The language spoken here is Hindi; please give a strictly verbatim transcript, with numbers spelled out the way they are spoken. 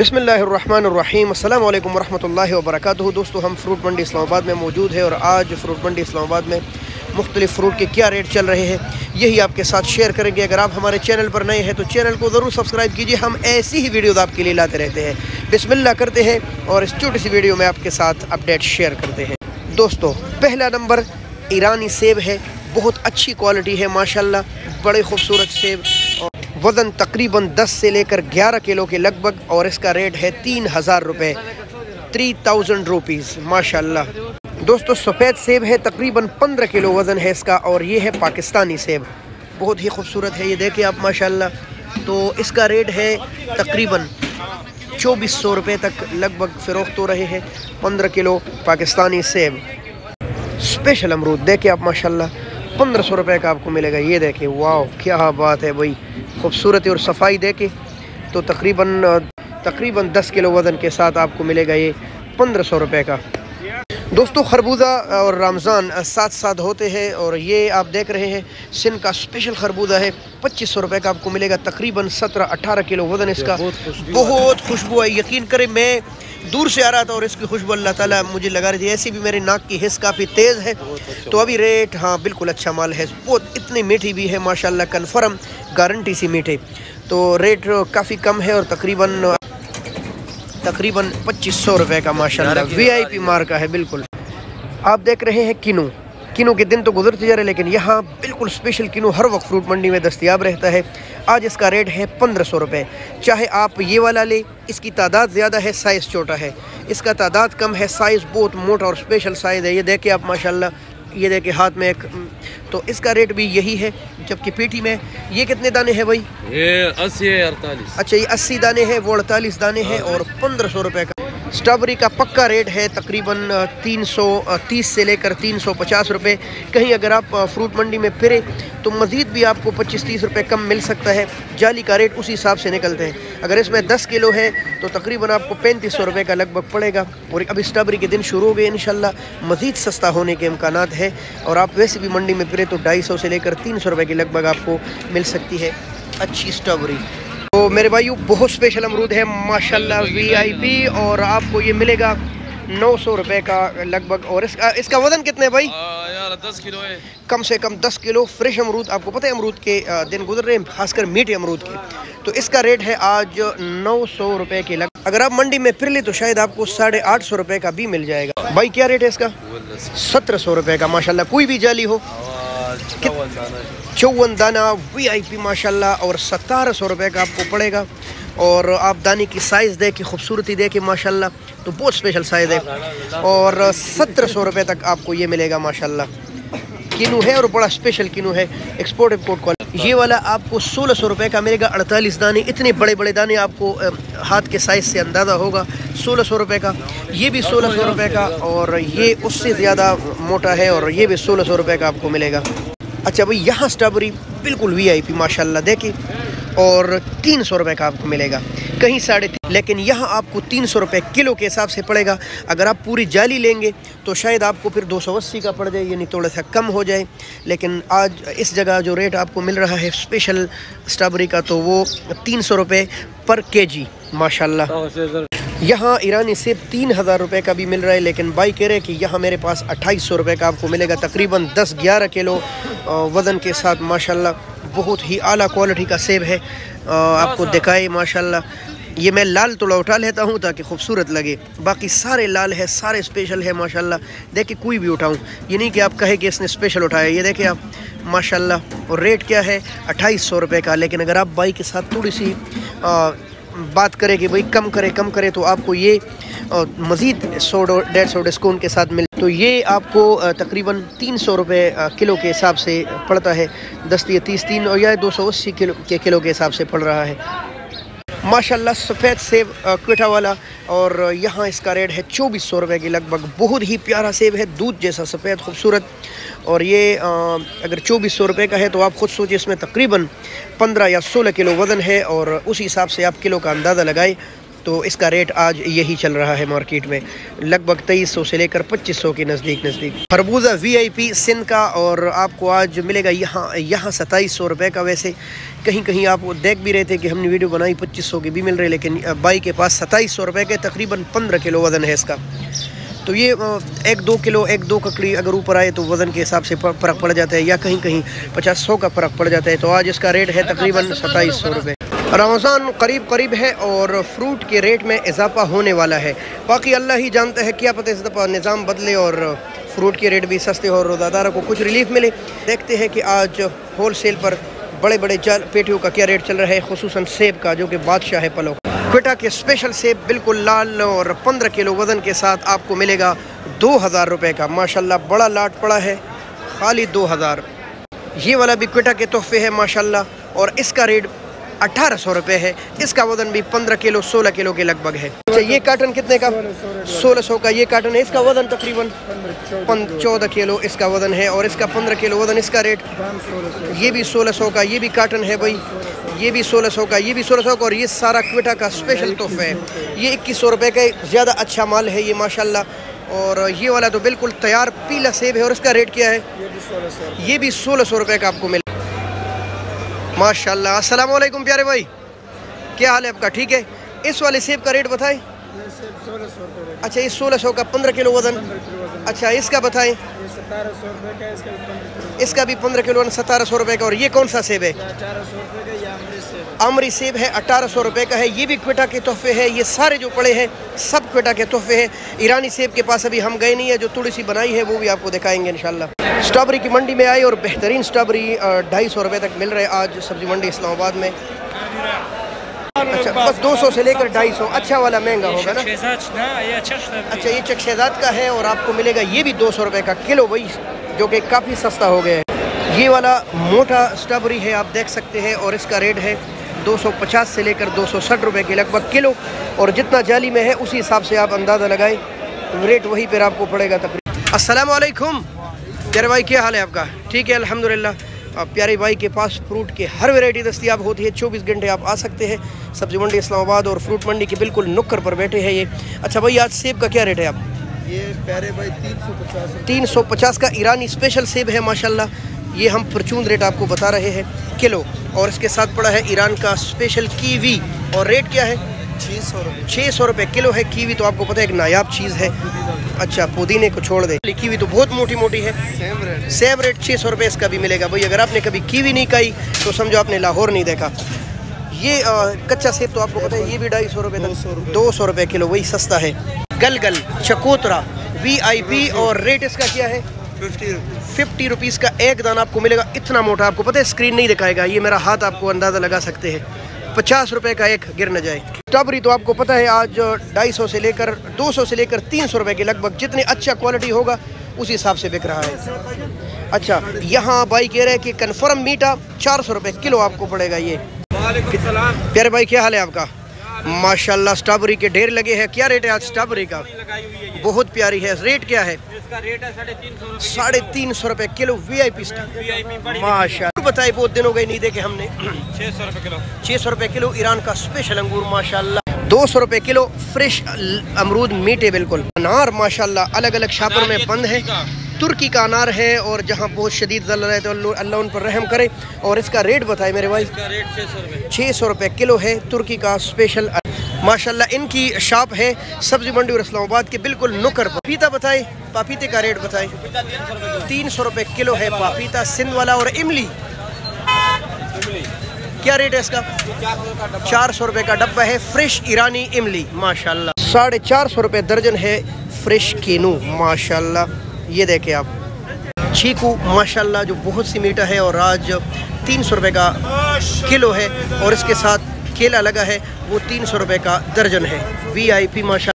बिस्मिल्लाहिर्रहमानिर्रहीम अस्सलाम वालेकुम वरहमतुल्लाहि वबरकातुहू। दोस्तों, हम फ्रूट मंडी इस्लामाबाद में मौजूद है और आज फ्रूट मंडी इस्लामाबाद में मुख्तलिफ़ फ़्रूट के क्या रेट चल रहे हैं यही आपके साथ शेयर करेंगे। अगर आप हमारे चैनल पर नए हैं तो चैनल को ज़रूर सब्सक्राइब कीजिए, हम ऐसी ही वीडियोज़ आपके लिए लाते रहते हैं। बिस्मिल्लाह करते हैं और इस छोटी सी वीडियो में आपके साथ अपडेट शेयर करते हैं। दोस्तों, पहला नंबर ईरानी सेब है, बहुत अच्छी क्वालिटी है माशाल्लाह, बड़े खूबसूरत सेब, वज़न तकरीबन दस से लेकर ग्यारह किलो के लगभग और इसका रेट है तीन हज़ार रुपये, थ्री थाउजेंड रुपीज़ माशाल्लाह। दोस्तों, सफ़ेद सेब है, तकरीबन पंद्रह किलो वज़न है इसका और ये है पाकिस्तानी सेब, बहुत ही खूबसूरत है, ये देखिए आप माशाल्लाह। तो इसका रेट है तकरीबन चौबीस सौ रुपये तक लगभग फ़रोख्त हो रहे हैं, पंद्रह किलो पाकिस्तानी सेब। स्पेशल अमरूद देखिए आप माशाल्लाह, पंद्रह सौ रुपये का आपको मिलेगा, ये देखिए, वाओ क्या बात है भाई, खूबसूरती और सफाई देखे। तो तकरीबन तकरीबन दस किलो वज़न के साथ आपको मिलेगा ये पंद्रह सौ रुपये का। दोस्तों, खरबूजा और रमज़ान साथ साथ होते हैं और ये आप देख रहे हैं सिंध का स्पेशल खरबूजा है, पच्चीस सौ रुपये का आपको मिलेगा, तकरीबन सत्रह अठारह किलो वज़न इसका, बहुत खुशबू है, यकीन करें मैं दूर से आ रहा था और इसकी खुशबू अल्लाह ताला मुझे लगा रही थी, ऐसी भी मेरी नाक की हिस्स काफ़ी तेज़ है। तो अभी रेट हाँ बिल्कुल अच्छा माल है, बहुत इतनी मीठी भी है माशाल्लाह, कन्फर्म गारंटी सी मीठे। तो रेट काफ़ी कम है और तकरीबन तकरीबन पच्चीस सौ रुपये का माशाल्लाह, वीआईपी मार्का है बिल्कुल। आप देख रहे हैं किनू, किनू के दिन तो गुजरते जा रहे लेकिन यहाँ बिल्कुल स्पेशल किनू हर वक्त फ्रूट मंडी में दस्तियाब रहता है। आज इसका रेट है पंद्रह सौ रुपये, चाहे आप ये वाला ले, इसकी तादाद ज़्यादा है साइज़ छोटा है, इसका तादाद कम है, साइज़ बहुत मोटा और स्पेशल साइज़ है, ये देखिए आप माशाल्लाह, ये देखिए हाथ में एक। तो इसका रेट भी यही है, जबकि पेटी में ये कितने दाने हैं भाई? ये अस्सी अड़तालीस। अच्छा, ये अस्सी दाने हैं, वो अड़तालीस दाने हैं और पंद्रह सौ रुपये का। स्ट्रॉबेरी का पक्का रेट है तकरीबन तीन सौ तीस से लेकर तीन सौ पचास रुपये, कहीं अगर आप फ्रूट मंडी में फिरे तो मज़ीद भी आपको पच्चीस तीस रुपये कम मिल सकता है, जाली का रेट उसी हिसाब से निकलते हैं। अगर इसमें दस किलो है तो तकरीबन आपको पैंतीस सौ रुपये का लगभग पड़ेगा और अभी स्ट्रॉबेरी के दिन शुरू हो गए, इंशाल्लाह मज़ीद सस्ता होने के इम्कानात है और आप वैसे भी मंडी में फिरे तो ढाई सौ से लेकर तीन सौ रुपये की लगभग आपको मिल सकती है अच्छी स्ट्रॉबेरी। तो मेरे भाइयों, बहुत स्पेशल अमरूद है माशाल्लाह, वीआईपी, और आपको ये मिलेगा नौ सौ रुपये का लगभग और इसका इसका वज़न कितना है भाई? यार दस किलो है, कम से कम दस किलो फ्रेश अमरूद, आपको पता है अमरूद के दिन गुजर रहे हैं, खासकर मीठे अमरूद के। तो इसका रेट है आज नौ सौ रुपये के लगभग, अगर आप मंडी में फिर ले तो शायद आपको साढ़े आठ सौ रुपये का भी मिल जाएगा। भाई क्या रेट है इसका? सत्रह सौ रुपये का माशाल्लाह, कोई भी जाली हो, चौवन दाना वी आई पी माशाल्लाह और सतारह सौ रुपये का आपको पड़ेगा और आप दाने की साइज़ देखिए, खूबसूरती देखिए माशाल्लाह, तो बहुत स्पेशल साइज़ है और सत्रह सौ रुपये तक आपको ये मिलेगा माशाल्लाह। किनू है और बड़ा स्पेशल किनू है, एक्सपोर्ट इम्पोर्ट क्वालिटी। ये वाला आपको सोलह सौ रुपये का मिलेगा, अड़तालीस दाने, इतने बड़े बड़े दाने, आपको हाथ के साइज़ से अंदाज़ा होगा, सोलह सौ रुपये का। ये भी सोलह सौ रुपये का और ये उससे ज़्यादा मोटा है और ये भी सोलह सौ रुपये का आपको मिलेगा। अच्छा भाई, यहाँ स्ट्रॉबेरी बिल्कुल वीआईपी माशाल्लाह देखिए और तीन सौ रुपये का आपको मिलेगा, कहीं साढ़े तीन, लेकिन यहाँ आपको तीन सौ रुपये किलो के हिसाब से पड़ेगा। अगर आप पूरी जाली लेंगे तो शायद आपको फिर दो सौ अस्सी का पड़ जाए, यानी थोड़ा सा कम हो जाए, लेकिन आज इस जगह जो रेट आपको मिल रहा है स्पेशल स्ट्रॉबेरी का तो वो तीन सौ रुपये पर के जी माशाल्लाह। यहाँ ईरानी सेब तीन हज़ार रुपये का भी मिल रहा है, लेकिन भाई कह रहे हैं कि यहाँ मेरे पास अट्ठाईस सौ रुपये का आपको मिलेगा, तकरीबन दस ग्यारह किलो वज़न के साथ माशाल्लाह, बहुत ही आला क्वालिटी का सेब है, आपको दिखाए माशाल्लाह। ये मैं लाल थोड़ा उठा लेता हूँ ताकि खूबसूरत लगे, बाकी सारे लाल है, सारे स्पेशल है माशाल्लाह, देखिए कोई भी उठाऊँ ये नहीं कि आप कहे कि इसने स्पेशल उठाया, ये देखिए आप माशाल्लाह। और रेट क्या है? अट्ठाईस सौ रुपये का, लेकिन अगर आप भाई के साथ थोड़ी सी बात करें कि भाई कम करें कम करें तो आपको ये मज़ीद सौ डेढ़ सौ डिस्काउंट के साथ मिल, तो ये आपको तकरीबन तीन सौ रुपये किलो के हिसाब से पड़ता है, दस या तीस तीन और या दो सौ अस्सी किलो के किलो के हिसाब से पड़ रहा है माशाल्लाह। सफ़ेद सेब क्वेटा वाला और यहाँ इसका रेट है चौबीस सौ रुपये की लगभग, बहुत ही प्यारा सेब है, दूध जैसा सफ़ेद खूबसूरत, और ये आ, अगर चौबीस सौ रुपये का है तो आप ख़ुद सोचिए, इसमें तकरीबन पंद्रह या सोलह किलो वज़न है और उसी हिसाब से आप किलो का अंदाज़ा लगाएं। तो इसका रेट आज यही चल रहा है मार्केट में, लगभग तेईस सौ से लेकर पच्चीस सौ के नज़दीक नज़दीक। खरबूजा वीआईपी सिंध का और आपको आज मिलेगा यहाँ यहाँ सताईस सौ रुपये का। वैसे कहीं कहीं आप देख भी रहे थे कि हमने वीडियो बनाई पच्चीस सौ के भी मिल रहे, लेकिन बाई के पास सताईस सौ रुपये के, तकरीबन पंद्रह किलो वज़न है इसका। तो ये एक दो किलो एक दो ककड़ी अगर ऊपर आए तो वज़न के हिसाब से फ़र्क पड़ जाता है, या कहीं कहीं पचास सौ का फ़र्क पड़ जाता है। तो आज इसका रेट है तकरीबन सताईस सौ रुपये। रमज़ान करीब करीब है और फ्रूट के रेट में इजाफा होने वाला है। बाकी अल्लाह ही जानता है, क्या पता इस दफ़ा निज़ाम बदले और फ्रूट के रेट भी सस्ते हो और रोज़ादारों को कुछ रिलीफ मिले। देखते हैं कि आज होल सेल पर बड़े बड़े चार पेटियों का क्या रेट चल रहा है, खुसूसन सेब का जो कि बादशाह है पलों का। क्वेटा के स्पेशल सेब बिल्कुल लाल और पंद्रह किलो वज़न के साथ आपको मिलेगा दो हज़ार रुपये का। माशाल्लाह बड़ा लाट पड़ा है, खाली दो हज़ार। ये वाला भी क्वेटा के तोहफे है माशाल्लाह, और इसका रेट अठारह सौ रुपये है। इसका वज़न भी पंद्रह किलो सोलह किलो के लगभग है। अच्छा ये काटन कितने का? सोलह सौ का ये काटन है। इसका वज़न तकरीबन चौदह किलो इसका वज़न है, और इसका पंद्रह किलो वज़न। इसका रेट ये भी सोलह सौ का, ये भी काटन है भाई, ये भी सोलह सौ का, ये भी सोलह सौ का। और ये सारा क्वेटा का स्पेशल तोहफा है, ये इक्कीस सौ रुपये का। ज़्यादा अच्छा माल है ये माशाल्लाह। और ये वाला तो बिल्कुल तैयार पीला सेब है, और इसका रेट क्या है? ये भी सोलह सौ रुपये का आपको मिले माशाल्लाह। अस्सलाम वालेकुम प्यारे भाई, क्या हाल है आपका? ठीक है। इस वाले सेब का रेट बताएं। अच्छा ये सोलह सौ का, पंद्रह किलो वज़न। अच्छा इसका बताएं। इसका भी पंद्रह किलो वज़न, सतारह सौ रुपये का। और ये कौन सा सेब है? आमरी सेब है, अठारह सौ रुपये का है। ये भी क्वेटा के तोहफे है। ये सारे जो पड़े हैं सब क्वेटा के तोहफे हैं। ईरानी सेब के पास अभी हम गए नहीं है, जो थोड़ी सी बनाई है वो भी आपको दिखाएंगे इंशाल्लाह। स्ट्रॉबेरी की मंडी में आए और बेहतरीन स्ट्रॉबेरी ढाई सौ रुपये तक मिल रहे आज सब्ज़ी मंडी इस्लामाबाद में। अच्छा बस दो सौ से लेकर ढाई सौ। अच्छा वाला महंगा होगा ना? अच्छा ये चकशेजाद का है और आपको मिलेगा ये भी दो सौ रुपये का किलो भाई, जो कि काफ़ी सस्ता हो गया है। ये वाला मोटा स्ट्रॉबेरी है, आप देख सकते हैं, और इसका रेट है दो सौ पचास से लेकर दो सौ साठ रुपये के लगभग किलो। और जितना जाली में है उसी हिसाब से आप अंदाज़ा लगाएँ, रेट वहीं पर आपको पड़ेगा तकरीबन। अस्सलाम वालेकुम प्यारे भाई, क्या हाल है आपका? ठीक है अल्हम्दुलिल्लाह। प्यारे भाई के पास फ्रूट के हर वैरायटी दस्तियाब होती है, चौबीस घंटे आप आ सकते हैं। सब्ज़ी मंडी इस्लामाबाद और फ्रूट मंडी के बिल्कुल नुक्कड़ पर बैठे हैं ये। अच्छा भाई आज सेब का क्या रेट है आप? ये प्यारे भाई तीन सौ पचास तीन सौ पचास का ईरानी स्पेशल सेब है माशाल्लाह। ये हम परचून रेट आपको बता रहे हैं किलो, और इसके साथ पड़ा है ईरान का स्पेशल कीवी। और रेट क्या है? छः सौ रुपये छः सौ रुपये किलो है। कीवी तो आपको पता है एक नायाब चीज़ है। अच्छा पुदीने को छोड़ दे, कीवी तो बहुत मोटी मोटी है। सेम रेट सेम रेट छः सौ रुपये इसका भी मिलेगा भाई। अगर आपने कभी कीवी नहीं खाई तो समझो आपने लाहौर नहीं देखा। ये आ, कच्चा सेब तो आपको पता है, ये भी ढाई सौ रुपये तक, दो सौ रुपये किलो, वही सस्ता है। गलगल चकोतरा वीआईपी, और रेट इसका क्या है? फिफ्टी फिफ्टी रुपीज़ का एक दाना आपको मिलेगा। इतना मोटा आपको पता है स्क्रीन नहीं दिखाएगा, ये मेरा हाथ आपको अंदाज़ा लगा सकते हैं। पचास रुपए का एक गिर न जाए। स्ट्रॉबेरी तो आपको पता है आज ढाई सौ से लेकर दो सौ से लेकर तीन सौ रुपये के लगभग, जितने अच्छा क्वालिटी होगा उसी हिसाब से बिक रहा है। अच्छा यहाँ भाई कह रहे हैं कि कन्फर्म मीठा चार सौ रुपये किलो आपको पड़ेगा ये। प्यारे भाई क्या हाल है आपका? माशाल्लाह स्ट्रॉबेरी के ढेर लगे हैं। क्या रेट है आज स्ट्रॉबेरी का? बहुत प्यारी है। रेट क्या है? साढ़े तीन सौ रुपये किलो वीआईपी स्ट्रॉबेरी माशाल्लाह। बताइए बहुत दिन हो गए नहीं देखे हमने। छः सौ रुपये किलो छः सौ रुपये किलो ईरान का स्पेशल अंगूर माशाल्लाह। दो सौ रुपये किलो फ्रेश अमरूद मीठे बिल्कुल। अनार माशाल्लाह अलग अलग शापर में बंद है। तुर्की का अनार है, और जहाँ बहुत शदीद जल रहा है तो अल्लाह उन पर रहम करे। और इसका रेट बताए मेरे भाई। इसका रेट छः सौ रुपये छः सौ रुपये किलो है। तुर्की का स्पेशल माशाल्लाह। इनकी शॉप है सब्ज़ी मंडी और इस्लामाबाद के बिल्कुल नुक्कड़ पर। पपीता बताए, पपीते का रेट बताए। तीन सौ रुपये किलो है पपीता सिंध वाला। और इमली क्या रेट है इसका? चार सौ रुपये का डब्बा है। फ्रेश ईरानी इमली माशाल्लाह। साढ़े चार सौ रुपये दर्जन है फ्रेश कीनू माशाल्लाह। ये देखें आप चीकू माशाल्लाह जो बहुत सी मीठा है, और आज तीन सौ रुपये का किलो है। और इसके साथ केला लगा है, वो तीन सौ रुपये का दर्जन है। वीआईपी माशाल्लाह।